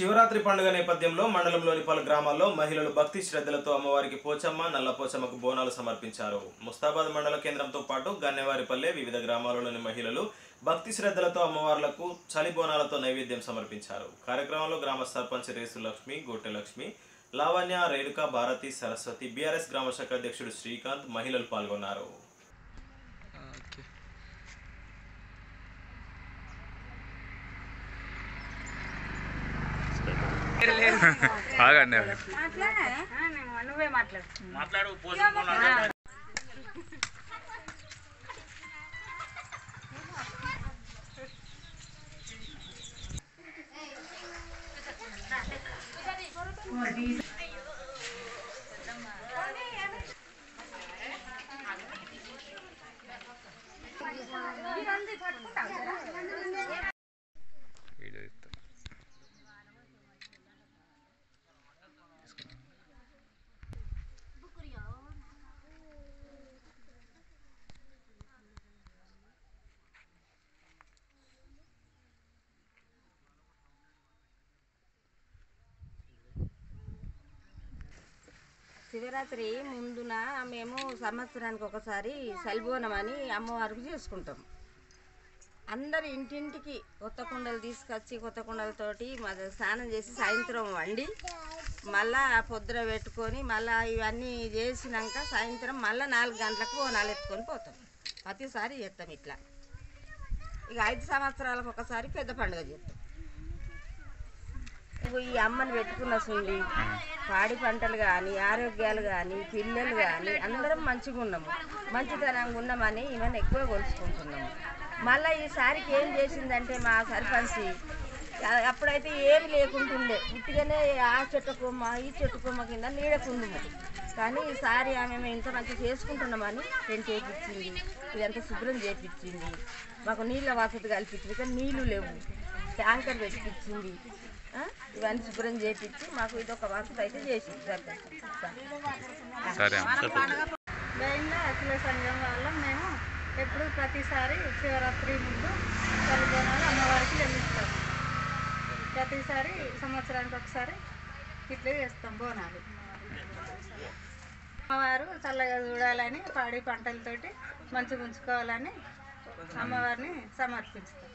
శివరాత్రి పండుగ నేపథ్యంలో మండలంలోని పలు గ్రామాల్లో మహిళలు భక్తి శ్రద్ధలతో అమ్మవారికి పోచమ్మ నల్లపోచమ్మకు బోనాలు సమర్పించారు. ముస్తాబాద్ మండల కేంద్రంతో పాటు గన్నేవారిపల్లె వివిధ గ్రామాలలోని మహిళలు భక్తి శ్రద్ధలతో అమ్మవార్లకు చలి బోనాలతో నైవేద్యం సమర్పించారు. కార్యక్రమంలో గ్రామ సర్పంచ్ రేసు లక్ష్మి, గొట్టె లక్ష్మి, లావణ్య, రేణుక, భారతి, సరస్వతి, బీఆర్ఎస్ గ్రామ శాఖ అధ్యక్షుడు శ్రీకాంత్ మహిళలు పాల్గొన్నారు. శివరాత్రి ముందున మేము సంవత్సరానికి ఒకసారి సలిబోనం అని అమ్మవారికి చేసుకుంటాం. అందరి ఇంటింటికి కొత్త కుండలు తీసుకొచ్చి కొత్త కుండలతోటి మరి స్నానం చేసి సాయంత్రం వండి మళ్ళా పొద్దున పెట్టుకొని మళ్ళీ ఇవన్నీ చేసినాక సాయంత్రం మళ్ళీ 4 గంటలకు బోనాలు ఎత్తుకొని పోతాం. ప్రతిసారి చేస్తాం ఇట్లా. ఇక 5 సంవత్సరాలకు ఒకసారి పెద్ద పండుగ చేస్తాం. ఈ అమ్మని పెట్టుకున్న సుండి పాడి పంటలు కానీ ఆరోగ్యాలు కానీ పిల్లలు కానీ అందరం మంచిగా ఉన్నాము, మంచితనంగా ఉన్నామని ఈమెను ఎక్కువ కొలుచుకుంటున్నాము. మళ్ళీ ఈసారికి ఏం చేసిందంటే మా సర్పంచి, అప్పుడైతే ఏమి లేకుంటుండే, ఇట్టుగానే ఆ చెట్టుకోమ ఈ చెట్టుకోమ కింద నీడకుండుము. కానీ ఈసారి ఆమె మేము ఇంత మంచిగా చేసుకుంటున్నామని పెంట్ చేయించింది, ఇదంతా శుభ్రం చేయించింది, మాకు నీళ్ళ వసతి కల్పించింది. కానీ నీళ్ళు లేవు, ట్యాంకర్ పెట్టించింది, ఇవన్నీ శుభ్రం చేయించి మాకు ఇది ఒక వసతి అయితే చేసి అఖిల సంఘం వల్ల మేము ఎప్పుడు ప్రతిసారి శివరాత్రి ముందు తల్లిదండ్రులు అమ్మవారికి చెల్లిస్తాం. ప్రతిసారి సంవత్సరానికి ఒకసారి ఇట్లా చేస్తాం బోనాలు. అమ్మవారు చల్లగా చూడాలని పాడి పంటలతోటి మంచిగా ఉంచుకోవాలని అమ్మవారిని సమర్పిస్తాం.